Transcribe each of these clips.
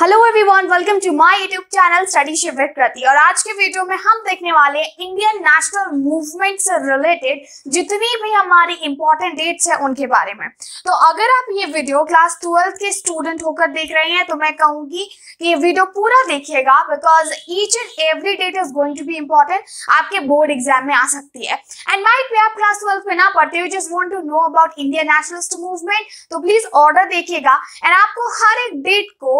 Hello everyone, welcome to my YouTube channel Studyship with Kriti. और आज के वीडियो में हम देखने वाले इंडियन नेशनल मूवमेंट से रिलेटेड जितनी भी हमारी इंपॉर्टेंट डेट्स हैं उनके बारे में। तो अगर आप ये वीडियो क्लास 12 के स्टूडेंट होकर देख रहे हैं तो मैं कहूंगी कि ये वीडियो पूरा देखिएगा, because each and every date is going to be important, आपके बोर्ड एग्जाम में आ सकती है। एंड माइट भी आप क्लास 12 में ना पढ़ते हुए just want to know about Indian nationalist movement, तो प्लीज ऑर्डर देखिएगा। एंड आपको हर एक डेट को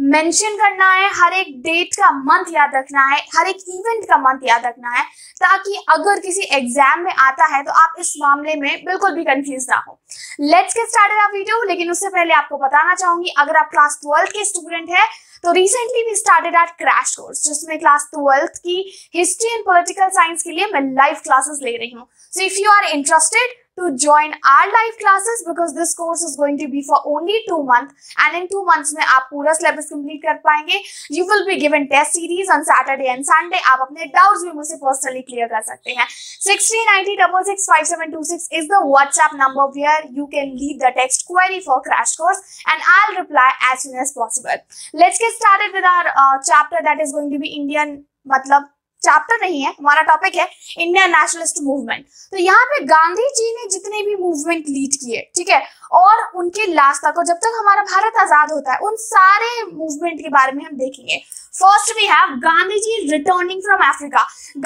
मेंशन करना है, हर एक डेट का मंथ याद रखना है, हर एक इवेंट का मंथ याद रखना है, ताकि अगर किसी एग्जाम में आता है तो आप इस मामले में बिल्कुल भी कंफ्यूज ना हो। Let's get started our video. लेकिन उससे पहले आपको बताना चाहूंगी, अगर आप क्लास 12 के स्टूडेंट हैं तो recently we started our crash course, जिसमें क्लास 12 की हिस्ट्री एंड पॉलिटिकल साइंस के लिए मैं लाइव क्लासेस ले रही हूँ। So if you are interested to join our live classes, because this course is going to be for only 2 months, and in 2 months में आप पूरा syllabus complete कर पाएंगे। You will be given test series on Saturday and Sunday। आप अपने doubts भी मुझसे personally clear कर सकते हैं। 6390665726 is the WhatsApp number where you can leave the text query for crash course, and I'll reply as soon as possible। Let's get started with our chapter that is going to be Indian, मतलब chapter नहीं है, हमारा topic है Indian nationalist movement. तो यहाँ पे गांधी जी ने जितने भी मूवमेंट लीड किए, ठीक है, और उनके लास्ट तक और जब तक हमारा भारत आजाद होता है, उन सारे मूवमेंट के बारे में हम देखेंगे। First we have Gandhi ji returning from Africa.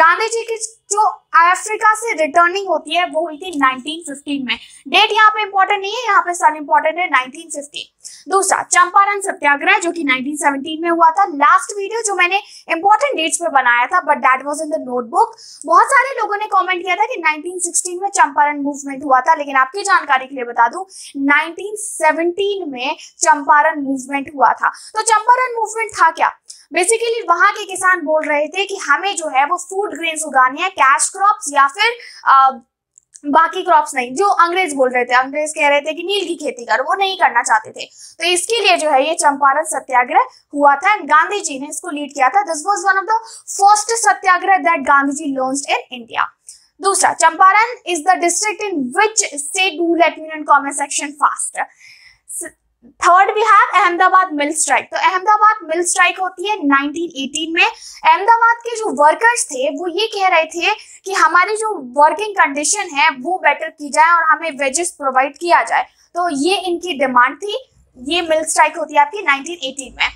Gandhi ji की जो अफ्रीका से रिटर्निंग होती है वो हुई थी 1915 में। डेट यहाँ पे इंपॉर्टेंट नहीं है, यहाँ पे साल इंपॉर्टेंट है 1915। दूसरा चंपारण सत्याग्रह जो कि 1917 में हुआ था। लास्ट वीडियो जो मैंने इंपॉर्टेंट डेट्स पे बनाया था but that was in the notebook. बहुत सारे लोगों ने कमेंट किया था कि 1916 में चंपारण मूवमेंट हुआ था, लेकिन आपकी जानकारी के लिए बता दूं 1917 में चंपारण मूवमेंट हुआ था। तो चंपारण मूवमेंट था क्या? बेसिकली वहां के किसान बोल रहे थे कि हमें जो है वो फूड ग्रेन्स उगाने हैं, कैश क्रॉप्स या फिर बाकी क्रॉप्स नहीं, जो अंग्रेज बोल रहे थे। अंग्रेज कह रहे थे कि नील की खेती कर, वो नहीं करना चाहते थे। तो इसके लिए जो है ये चंपारण सत्याग्रह हुआ था। गांधी जी ने इसको लीड किया था। This was one of the first satyagraha that Gandhi ji launched in India. दूसरा, Champaran is the district in which state do let me not comment section fast. Third we have Ahmedabad mill strike. तो अहमदाबाद मिल स्ट्राइक होती है 1918 में। अहमदाबाद के जो workers थे वो ये कह रहे थे कि हमारी जो वर्किंग कंडीशन है वो बेटर की जाए और हमें वेजेस प्रोवाइड किया जाए। तो ये इनकी डिमांड थी। ये मिल स्ट्राइक होती है आपकी 1918 में।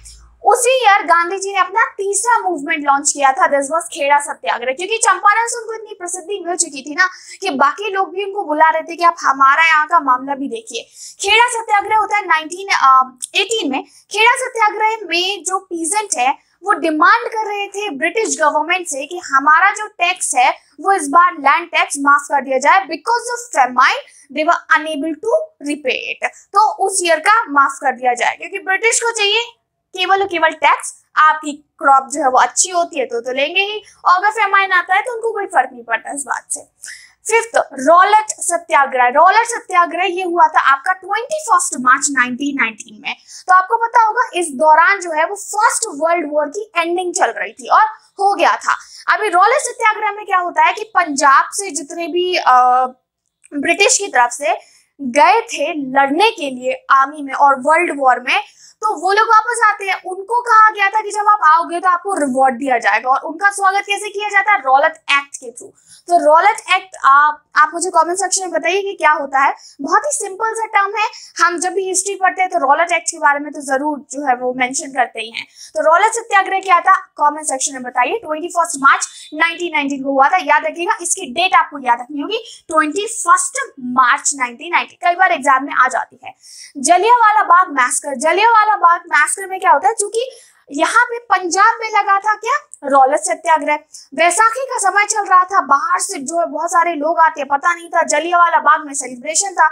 उसी ईयर गांधी जी ने अपना तीसरा मूवमेंट लॉन्च किया था, दिस वाज खेड़ा सत्याग्रह। क्योंकि चंपारण से उनको इतनी प्रसिद्धि मिल चुकी थी ना कि बाकी लोग भी उनको बुला रहे थे कि आप हमारा यहाँ का मामला भी देखिए। खेड़ा सत्याग्रह होता है 1918 में। खेड़ा सत्याग्रह में जो पीजेंट है वो डिमांड कर रहे थे ब्रिटिश गवर्नमेंट से कि हमारा जो टैक्स है वो इस बार लैंड टैक्स माफ कर दिया जाए, because of famine they were unable to repay it. तो उस ईयर का माफ कर दिया जाए, क्योंकि ब्रिटिश को चाहिए केवल और केवल टैक्स। आपकी क्रॉप जो है वो अच्छी होती है तो लेंगे ही, और अगर फेमाइन आता है तो उनको कोई फर्क नहीं पड़ता इस बात से। Fifth, Rowlatt satyagraha. Rowlatt satyagraha ये हुआ था आपका 21 मार्च 1919 में। तो आपको पता होगा इस दौरान जो है वो फर्स्ट वर्ल्ड वॉर की एंडिंग चल रही थी और हो गया था। अभी रॉलेट सत्याग्रह में क्या होता है कि पंजाब से जितने भी ब्रिटिश की तरफ से गए थे लड़ने के लिए आर्मी में और वर्ल्ड वॉर में, तो वो लोग वापस आते हैं। उनको कहा गया था कि जब आप आओगे तो आपको रिवॉर्ड दिया जाएगा, और उनका स्वागत कैसे किया जाता है? रॉलेट एक्ट के थ्रू। तो रॉलेट एक्ट आप मुझे कमेंट सेक्शन में बताइए कि क्या होता है। बहुत ही सिंपल सा टर्म है, हम जब भी हिस्ट्री पढ़ते हैं तो रॉलेट एक्ट के बारे में तो जरूर जो है वो मेंशन करते ही हैं। तो रॉलेट सत्याग्रह क्या था, कमेंट सेक्शन में बताइए। 21 मार्च 1919 को हुआ था। याद रखिएगा इसकी डेट आपको याद रखनी होगी, 21 मार्च 1919। कई बार एग्जाम में आ जाती है। जलियांवाला बाग मैस्कर। जलियांवाला बाग मैस्कर में क्या होता है, चूंकि यहाँ पे पंजाब में लगा था क्या, रॉलेट सत्याग्रह। वैसाखी का समय चल रहा था, बाहर से जो है बहुत सारे लोग आते, पता नहीं था। जलियांवाला बाग में सेलिब्रेशन था।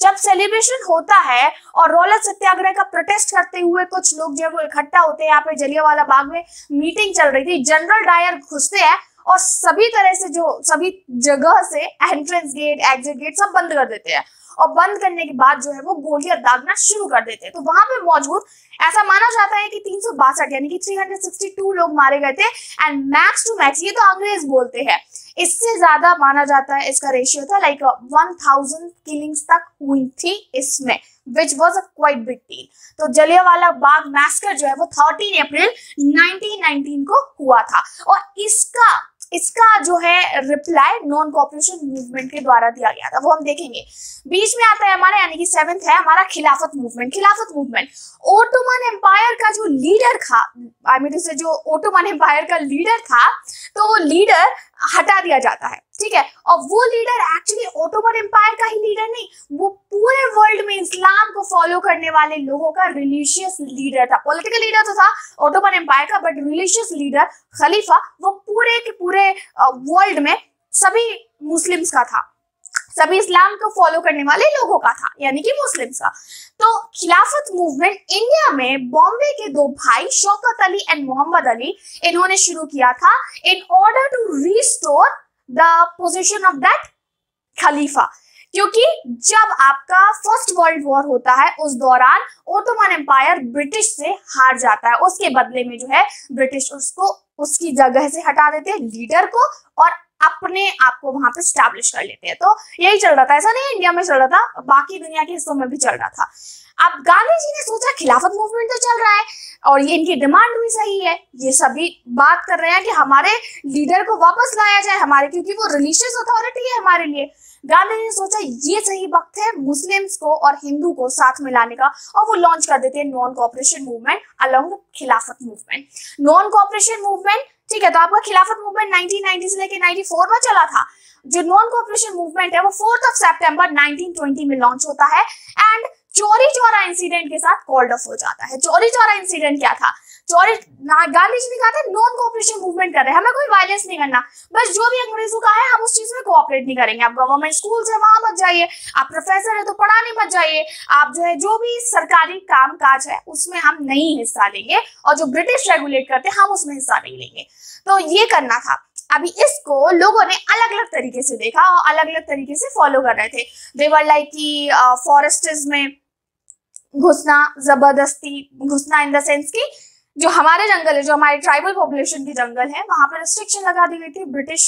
जब सेलिब्रेशन होता है और रॉलेट सत्याग्रह का प्रोटेस्ट करते हुए कुछ लोग जो है वो इकट्ठा होते हैं। यहाँ पे जलियांवाला बाग में मीटिंग चल रही थी। जनरल डायर घुसते हैं और सभी तरह से जो सभी जगह से एंट्रेंस गेट, एग्जिट गेट सब बंद कर देते हैं, और बंद करने के बाद जो है वो गोलियां दागना शुरू कर देते हैं। तो वहां पे मौजूद, ऐसा माना जाता है कि 362 यानी कि 362 लोग मारे गए थे, एंड मैक्स टू मैक्स, ये तो अंग्रेज बोलते हैं, इससे ज्यादा माना जाता है इसका रेशियो था, लाइक 1000 किलिंग्स तक हुई थी इसमें which was a quite big deal. तो जलियांवाला बाग मैस्कर जो है वो 13 अप्रैल 1919 को हुआ था और इसका जो है रिप्लाई नॉन कॉपरेशन मूवमेंट के द्वारा दिया गया था, वो हम देखेंगे। बीच में आता है हमारा, यानी कि 7th है हमारा खिलाफत मूवमेंट। ओटोमन एम्पायर का जो लीडर था, जो ओटोमन एम्पायर का लीडर था, तो वो लीडर हटा दिया जाता है, ठीक है। और वो लीडर एक्चुअली ओटोमन एम्पायर का ही लीडर नहीं, वो पूरे वर्ल्ड में इस्लाम को फॉलो करने वाले लोगों का रिलीजियस लीडर था। पॉलिटिकल लीडर तो था ओटोमन एम्पायर का, बट रिलीजियस लीडर खलीफा वो पूरे के पूरे वर्ल्ड में सभी मुस्लिम्स का था, सभी इस्लाम को फॉलो करने वाले लोगों का था, यानी कि मुस्लिम्स का। तो खिलाफत मूवमेंट इंडिया में बॉम्बे के दो भाई शौकत अली एंड मोहम्मद अली, इन्होंने शुरू किया था in order to restore the position of that खलीफा, क्योंकि जब आपका फर्स्ट वर्ल्ड वॉर होता है उस दौरान ओटोमन एम्पायर ब्रिटिश से हार जाता है, उसके बदले में जो है ब्रिटिश उसको उसकी जगह से हटा देते हैं लीडर को और अपने आप को वहां पे स्टैब्लिश कर लेते हैं। तो यही चल रहा था, ऐसा नहीं इंडिया में चल रहा था, बाकी दुनिया के हिस्सों में भी चल रहा था। अब गांधी जी ने सोचा खिलाफत मूवमेंट तो चल रहा है और ये इनकी डिमांड भी सही है, ये सभी बात कर रहे हैं कि हमारे लीडर को वापस लाया जाए हमारे, क्योंकि वो रिलीजियस अथॉरिटी है हमारे लिए। गांधी जी ने सोचा ये सही वक्त है मुस्लिम्स को और हिंदू को साथ में लाने का, और वो लॉन्च कर देते हैं non cooperation movement along Khilafat movement, non cooperation movement, ठीक है। तो आपका खिलाफत मूवमेंट 1990 से लेकर 94 में चला था। जो नॉन कॉपरेशन मूवमेंट है वो 4 सितंबर 1920 में लॉन्च होता है एंड चौरी चौरा इंसिडेंट के साथ कॉल्ड ऑफ हो जाता है। चौरी चौरा इंसिडेंट क्या था? गांधी जी ने कहा था नॉन कॉपरेशन मूवमेंट कर रहे हैं, हमें कोई वायलेंस नहीं करना, बस जो भी अंग्रेजों का है हम उस चीज में कोऑपरेट नहीं करेंगे। आप गवर्नमेंट स्कूल्स है वहां मत जाइए, आप प्रोफेसर है तो पढ़ाने मत जाइए, आप जो है जो भी सरकारी काम काज है उसमें हम नहीं हिस्सा लेंगे, और जो ब्रिटिश रेगुलेट करते हैं हम उसमें हिस्सा नहीं लेंगे। तो ये करना था। अभी इसको लोगों ने अलग अलग तरीके से देखा और अलग अलग तरीके से फॉलो कर रहे थे। देवर लाइक की फॉरेस्ट्स में घुसना, जबरदस्ती घुसना इन द सेंस की जो हमारे जंगल है, जो हमारे ट्राइबल पॉपुलेशन के जंगल है, वहां पर रिस्ट्रिक्शन लगा दी गई थी, ब्रिटिश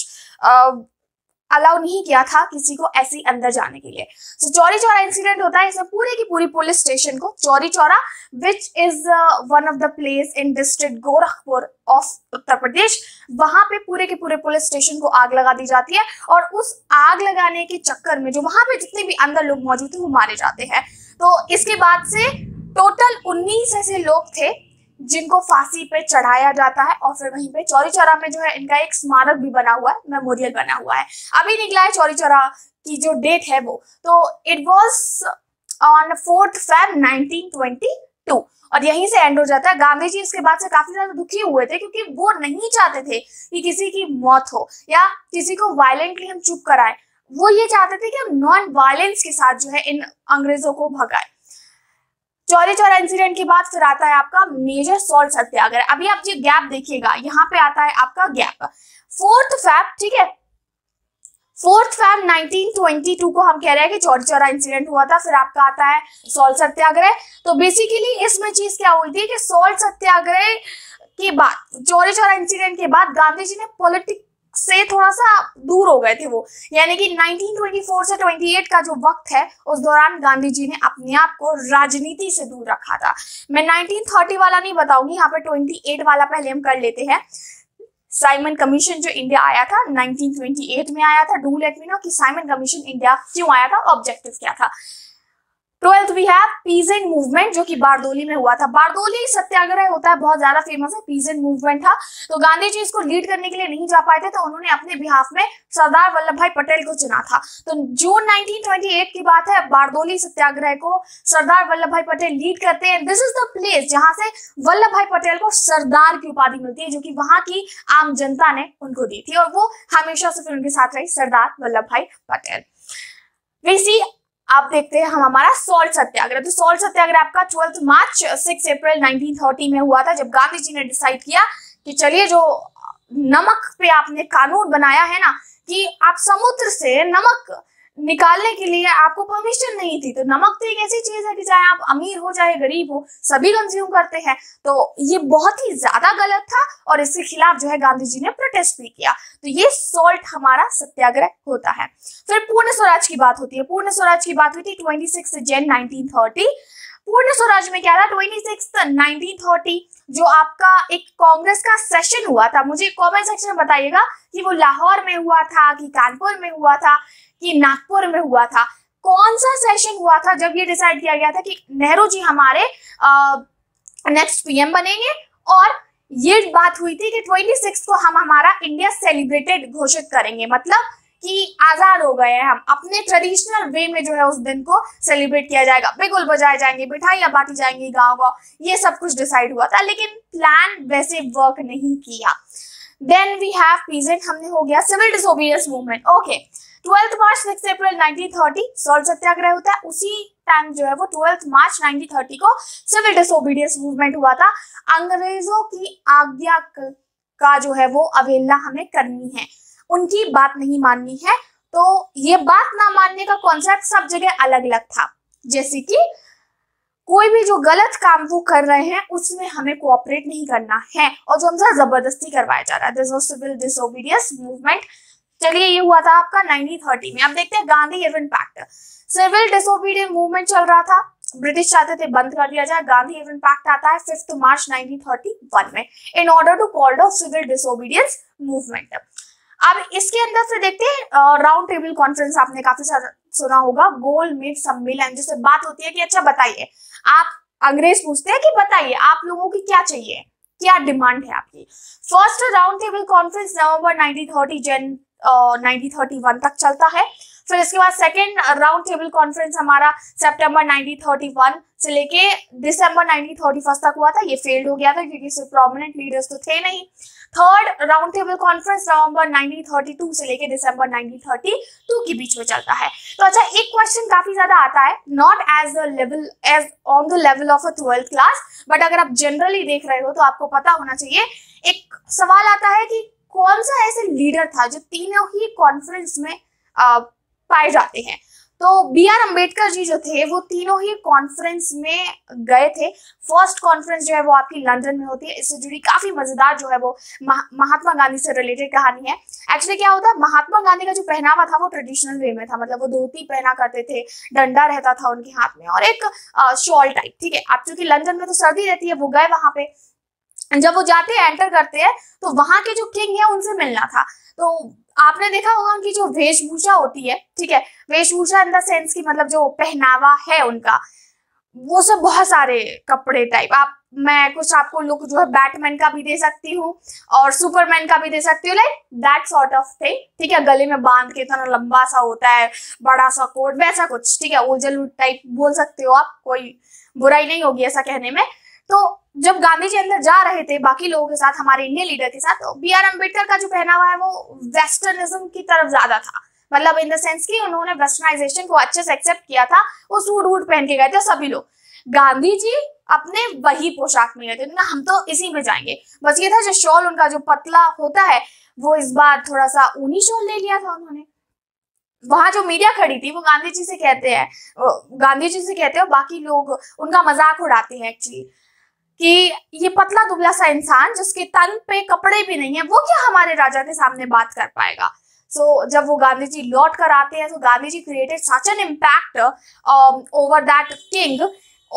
अलाउ नहीं किया था किसी को ऐसे अंदर जाने के लिए। सो चौरी चौरा इंसिडेंट होता है, इसमें पूरे की पूरी पुलिस स्टेशन को Chauri Chaura, which is one of the place in district Gorakhpur of Uttar Pradesh, वहां पे पूरे के पूरे पुलिस स्टेशन को आग लगा दी जाती है और उस आग लगाने के चक्कर में जो वहां पे जितने भी अंदर लोग मौजूद थे वो मारे जाते हैं। तो इसके बाद से टोटल 19 ऐसे लोग थे जिनको फांसी पे चढ़ाया जाता है और फिर वहीं पे चौरी चौरा में जो है इनका एक स्मारक भी बना हुआ है, मेमोरियल बना हुआ है। अभी निकला है चौरी चौरा की जो डेट है वो, तो इट वाज ऑन 4 फरवरी 1922 और यहीं से एंड हो जाता है। गांधी जी इसके बाद से काफी ज्यादा दुखी हुए थे क्योंकि वो नहीं चाहते थे कि किसी की मौत हो या किसी को वायलेंटली हम चुप कराएं, वो ये चाहते थे कि हम नॉन वायलेंस के साथ जो है इन अंग्रेजों को भगाएं। चौरी चौरा इंसिडेंट के बाद फिर आता है आपका मेजर सॉल्ट सत्याग्रह। अभी आप ये गैप देखिएगा, यहाँ पे आता है आपका गैप 4 फरवरी, ठीक है, 4 फरवरी 1922 को हम कह रहे हैं कि चौरी चौरा इंसिडेंट हुआ था। फिर आपका आता है सॉल्ट सत्याग्रह। तो बेसिकली इसमें चीज क्या हुई थी कि सॉल्ट सत्याग्रह के बाद, चौरी चौरा इंसिडेंट के बाद गांधी जी ने पॉलिटिक्स से थोड़ा सा दूर हो गए थे वो, यानी कि 1924 से 28 का जो वक्त है उस दौरान गांधी जी ने अपने आप को राजनीति से दूर रखा था। मैं 1930 वाला नहीं बताऊंगी, यहाँ पे 28 वाला पहले हम कर लेते हैं। साइमन कमीशन जो इंडिया आया था 1928 में आया था। डू लेट मी नो कि साइमन कमीशन इंडिया क्यों आया था, ऑब्जेक्टिव क्या था। 12th we have peasant movement जो कि बारदोली में हुआ था। बारदोली सत्याग्रह होता है, बहुत ज्यादा फेमस है, पीजेंट मूवमेंट था। तो गांधी जी इसको लीड करने के लिए नहीं जा पाए थे, तो उन्होंने अपने बिहाफ में सरदार वल्लभ भाई पटेल को चुना था। तो जून 1928 की बात है, बारदोली सत्याग्रह को सरदार वल्लभ भाई पटेल लीड करते हैं। दिस इज द प्लेस जहां से वल्लभ भाई पटेल को सरदार की उपाधि मिलती है, जो कि वहां की आम जनता ने उनको दी थी और वो हमेशा से फिर उनके साथ रही, सरदार वल्लभ भाई पटेल। वैसी आप देखते हैं हम हमारा सॉल्ट सत्याग्रह। तो सॉल्ट सत्याग्रह आपका 12 मार्च 6 अप्रैल 1930 में हुआ था, जब गांधी जी ने डिसाइड किया कि चलिए जो नमक पे आपने कानून बनाया है ना कि आप समुद्र से नमक निकालने के लिए आपको परमिशन नहीं थी। तो नमक तो एक ऐसी चीज है कि चाहे आप अमीर हो चाहे गरीब हो सभी कंज्यूम करते हैं। तो ये बहुत ही ज्यादा गलत था और इसके खिलाफ जो है गांधी जी ने प्रोटेस्ट भी किया। तो ये सॉल्ट हमारा सत्याग्रह होता है। फिर पूर्ण स्वराज की बात होती है। पूर्ण स्वराज की बात हुई थी 26 जनवरी 1930। पूर्ण स्वराज में क्या था, 26 जनवरी 1930 जो आपका एक कांग्रेस का सेशन हुआ था, मुझे कमेंट सेक्शन में बताइएगा कि वो लाहौर में हुआ था कि कानपुर में हुआ था कि नागपुर में हुआ था, कौन सा सेशन हुआ था जब ये डिसाइड किया गया था कि नेहरू जी हमारे नेक्स्ट पीएम बनेंगे। और ये बात हुई थी कि 26 को हम हमारा इंडिया सेलिब्रेटेड घोषित करेंगे, मतलब कि आजाद हो गए हैं हम, अपने ट्रेडिशनल वे में जो है उस दिन को सेलिब्रेट किया जाएगा, बिगुल बजाए जाएंगे, मिठाइयां बांटी जाएंगी गांव-गांव, ये सब कुछ डिसाइड हुआ था, लेकिन प्लान वैसे वर्क नहीं किया। देन वी हैव पीजेंट, हमने हो गया civil disobedience movement. Okay, 12 March 6 April 1930 salt satyagraha होता है। उसी टाइम जो है वो 12 मार्च 1930 को सिविल डिसोबीडियंस मूवमेंट हुआ था। अंग्रेजों की आज्ञा का जो है वो अवहेलना हमें करनी है, उनकी बात नहीं माननी है। तो ये बात ना मानने का कॉन्सेप्ट सब जगह अलग अलग था, जैसे कि कोई भी जो गलत काम वो कर रहे हैं उसमें हमें कोऑपरेट नहीं करना है और जो हमसे जबरदस्ती करवाया जा रहा है, this was civil disobedience movement. चलिए ये हुआ था आपका 1930 में। अब देखते हैं Gandhi Irwin pact. Civil disobedience movement चल रहा था, ब्रिटिश चाहते थे बंद कर दिया जाए, गांधी इरविन पैक्ट आता है 5 मार्च 1931 में in order to call off civil disobedience movement. अब इसके अंदर से देखते हैं राउंड टेबल कॉन्फ्रेंस, आपने काफी सुना होगा, गोल मेज सम्मेलन, जिससे बात होती है कि अच्छा बताइए आप, अंग्रेज पूछते हैं कि बताइए आप लोगों की क्या चाहिए, क्या डिमांड है आपकी। First round table conference November 1930 1931 तक चलता है। फिर इसके बाद सेकेंड राउंड टेबल कॉन्फ्रेंस हमारा सितंबर 1931 से लेके दिसंबर 1931 तक हुआ था, ये फेल्ड हो गया था क्योंकि इसमें प्रोमिनेंट लीडर्स तो थे नहीं। Third round table conference November 1932 से लेके दिसंबर 1932 के बीच में चलता है। तो अच्छा, एक क्वेश्चन काफी ज्यादा आता है, not as the level as on the level of a 12th class, but अगर आप जनरली देख रहे हो तो आपको पता होना चाहिए। एक सवाल आता है कि कौन सा ऐसे लीडर था जो तीनों ही कॉन्फ्रेंस में पाए जाते हैं। तो बीआर अंबेडकर जी जो थे वो तीनों ही कॉन्फ्रेंस में गए थे। फर्स्ट कॉन्फ्रेंस जो है वो आपकी लंदन में होती है, इससे जुड़ी काफी मजेदार जो है वो महात्मा गांधी से रिलेटेड कहानी है। एक्चुअली क्या होता है, महात्मा गांधी का जो पहनावा था वो ट्रेडिशनल वे में था, मतलब वो धोती पहना करते थे, डंडा रहता था उनके हाथ में और एक शॉल टाइप, ठीक है। अब चूंकि लंदन में तो सर्दी रहती है, वो गए वहां पे, जब वो जाते हैं एंटर करते हैं तो वहां के जो किंग है उनसे मिलना था। तो आपने देखा होगा उनकी जो वेशभूषा होती है, ठीक है, वेशभूषा इन द सेंस की मतलब जो पहनावा है उनका, वो सब बहुत सारे कपड़े टाइप, आप मैं कुछ आपको लुक जो है बैटमैन का भी दे सकती हूँ और सुपरमैन का भी दे सकती हूँ, like that sort of thing, ठीक है। गले में बांध के इतना लंबा सा होता है, बड़ा सा कोट, वैसा कुछ, ठीक है, ओजल टाइप बोल सकते हो आप, कोई बुराई नहीं होगी ऐसा कहने में। तो जब गांधी जी अंदर जा रहे थे बाकी लोगों के साथ, हमारे इंडियन लीडर के साथ, तो बीआर अंबेडकर का जो पहनावा है वो वेस्टर्निज्म की तरफ ज्यादा था, मतलब इन द सेंस कि उन्होंने वेस्टर्नाइजेशन को अच्छे से एक्सेप्ट किया था, वो सूट वूट पहन के गए थे सभी लोग। गांधी जी अपने वही पोशाक में गए थे, ना हम तो इसी में जाएंगे, बस ये था जो शॉल उनका जो पतला होता है वो इस बार थोड़ा सा ऊनी शॉल ले लिया था उन्होंने। वहां जो मीडिया खड़ी थी वो गांधी जी से कहते हैं बाकी लोग उनका मजाक उड़ाते हैं एक्चुअली कि ये पतला दुबला सा इंसान जिसके तन पे कपड़े भी नहीं है वो क्या हमारे राजा के सामने बात कर पाएगा। सो जब वो गांधी जी लौट कर आते हैं तो Gandhi ji created such an impact over that king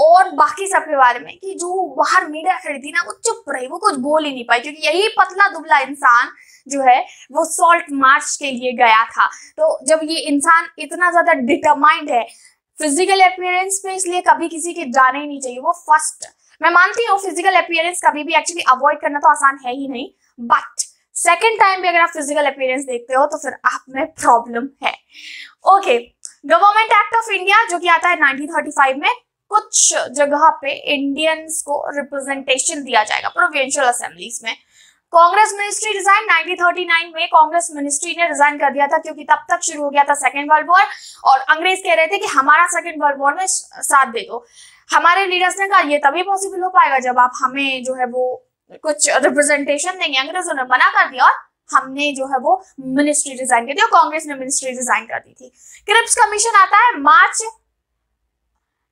और बाकी सबके बारे में कि जो बाहर मीडिया खड़ी थी ना वो चुप रही, वो कुछ बोल ही नहीं पाई, क्योंकि यही पतला दुबला इंसान जो है वो सॉल्ट मार्च के लिए गया था। तो जब ये इंसान इतना ज्यादा डिटरमाइंड है फिजिकल अपीयरेंस पे, इसलिए कभी किसी के जाने ही नहीं चाहिए। वो फर्स्ट, मैं मानती हूँ फिजिकल अपीयरेंस कभी भी एक्चुअली अवॉइड करना तो आसान है ही नहीं, बट सेकेंड टाइम भी अगर आप फिजिकल अपीयरेंस देखते हो तो फिर आप में प्रॉब्लम है। Okay, government act of India जो कि आता है 1935 में, कुछ जगह पे इंडियंस को रिप्रेजेंटेशन दिया जाएगा प्रोविंशियल असेंबलीज में। कांग्रेस मिनिस्ट्री रिजाइन, 1939 में कांग्रेस मिनिस्ट्री ने रिजाइन कर दिया था क्योंकि तब तक शुरू हो गया था सेकेंड वर्ल्ड वॉर और अंग्रेज कह रहे थे कि हमारा सेकेंड वर्ल्ड वॉर में साथ दे दो। हमारे लीडर्स ने कहा ये तभी पॉसिबल हो पाएगा जब आप हमें जो है वो कुछ रिप्रेजेंटेशन देंगे, अंग्रेजों ने मना कर दिया और हमने जो है वो मिनिस्ट्री डिजाइन कर दी और कांग्रेस ने मिनिस्ट्री डिजाइन कर दी थी। क्रिप्स कमीशन आता है मार्च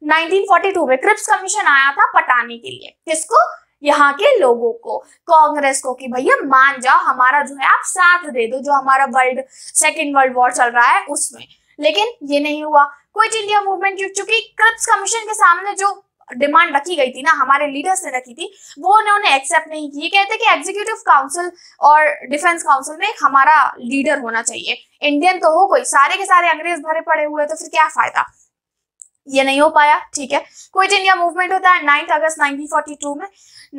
1942 में। क्रिप्स कमीशन आया था पटाने के लिए, किसको, यहाँ के लोगों को, कांग्रेस को, कि भैया मान जाओ, हमारा जो है आप साथ दे दो जो हमारा सेकेंड वर्ल्ड वॉर चल रहा है उसमें। लेकिन ये नहीं हुआ। क्विट इंडिया मूवमेंट, चूंकि क्रिप्स कमीशन के सामने जो डिमांड रखी गई थी ना, हमारे लीडर्स ने रखी थी, वो उन्होंने एक्सेप्ट नहीं की। कहते कि एग्जीक्यूटिव काउंसिल और डिफेंस काउंसिल में हमारा लीडर होना चाहिए, इंडियन तो हो कोई, सारे के सारे अंग्रेज भरे पड़े हुए तो फिर क्या फायदा। ये नहीं हो पाया, ठीक है। क्विट इंडिया मूवमेंट होता है 9 अगस्त 1942 में।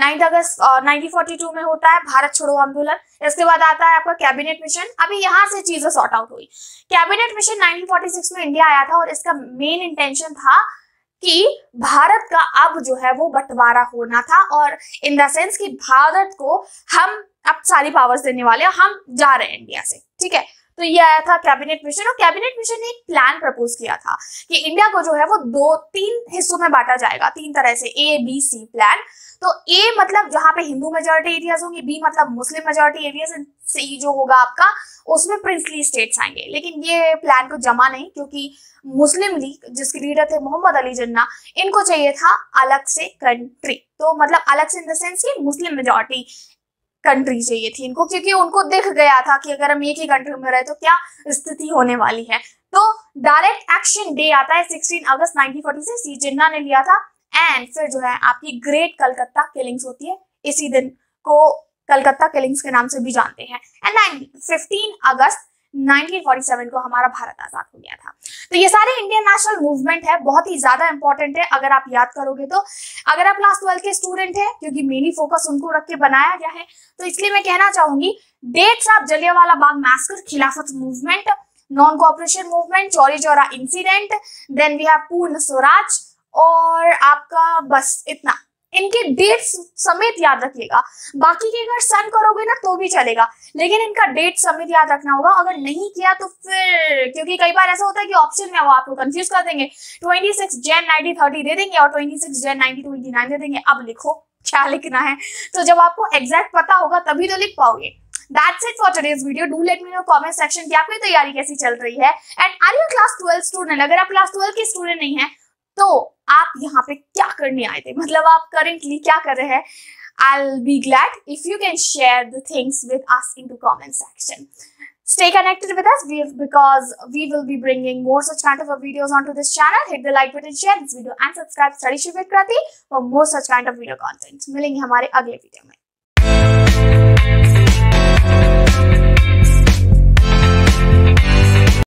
9 अगस्त 1942 में होता है भारत छोड़ो आंदोलन। इसके बाद आता है आपका कैबिनेट मिशन। अभी यहाँ से चीजें सॉर्ट आउट हुई। कैबिनेट मिशन 1946 में इंडिया आया था और इसका मेन इंटेंशन था कि भारत का अब जो है वो बंटवारा होना था, और इन द सेंस कि भारत को हम अब सारी पावर्स देने वाले हैं, हम जा रहे हैं इंडिया से, ठीक है। तो ये आया था कैबिनेट मिशन, और कैबिनेट मिशन ने एक प्लान प्रपोज किया था कि इंडिया को जो है वो 2-3 हिस्सों में बांटा जाएगा, 3 तरह से, A, B, C प्लान। तो A मतलब जहां पे हिंदू मेजोरिटी एरियाज होंगे, B मतलब मुस्लिम मेजोरिटी एरियाज, C जो होगा आपका उसमें प्रिंसली स्टेट्स आएंगे। लेकिन ये प्लान को जमा नहीं, क्योंकि मुस्लिम लीग जिसके लीडर थे मोहम्मद अली जिन्ना, इनको चाहिए था अलग से कंट्री। तो मतलब अलग से इन द सेंस की मुस्लिम मेजोरिटी कंट्री चाहिए थी इनको, क्योंकि उनको दिख गया था कि अगर हम एक ही कंट्री में रहे तो क्या स्थिति होने वाली है। तो डायरेक्ट एक्शन डे आता है 16 अगस्त 1946, ये जिन्ना ने लिया था। एंड फिर जो है आपकी ग्रेट कलकत्ता किलिंग्स होती है, इसी दिन को कलकत्ता किलिंग्स के नाम से भी जानते हैं। एंड 15 अगस्त 1947 को हमारा भारत आजाद हो गया था। तो ये सारे इंडियन नेशनल मूवमेंट है, बहुत ही ज्यादा इंपॉर्टेंट है अगर आप याद करोगे तो। अगर आप क्लास 12 के स्टूडेंट हैं, क्योंकि मेनली फोकस उनको रख के बनाया गया है, तो इसलिए मैं कहना चाहूंगी डेट्स आप Jallianwala Bagh massacre, Khilafat movement, non cooperation movement, Chauri Chaura incident, then we have Purna Swaraj, और आपका बस इतना, इनके डेट्स समेत याद रखिएगा। बाकी के अगर सन करोगे ना तो भी चलेगा, लेकिन इनका डेट समेत याद रखना होगा। अगर नहीं किया तो फिर, क्योंकि कई बार ऐसा होता है कि ऑप्शन में वो आपको कंफ्यूज कर देंगे, 26 जन 1930 दे देंगे और 26 जन 1929 दे देंगे। अब लिखो क्या लिखना है, तो जब आपको एग्जैक्ट पता होगा तभी तो लिख पाओगे। That's it for today's video. Do let me know comment section कि आपकी तैयारी कैसी चल रही है, and are you class 12 student. अगर आप क्लास 12 के स्टूडेंट नहीं है तो आप यहाँ पे क्या करने आए थे, मतलब आप करेंटली क्या कर रहे हैं। I'll be glad if you can share the things with us into comment section. Stay connected with us because we will be bringing more such kind of videos onto this channel. Hit the like button, share this video and subscribe Studyship with Krati for more such kind of video content. मिलेंगे हमारे अगले video में।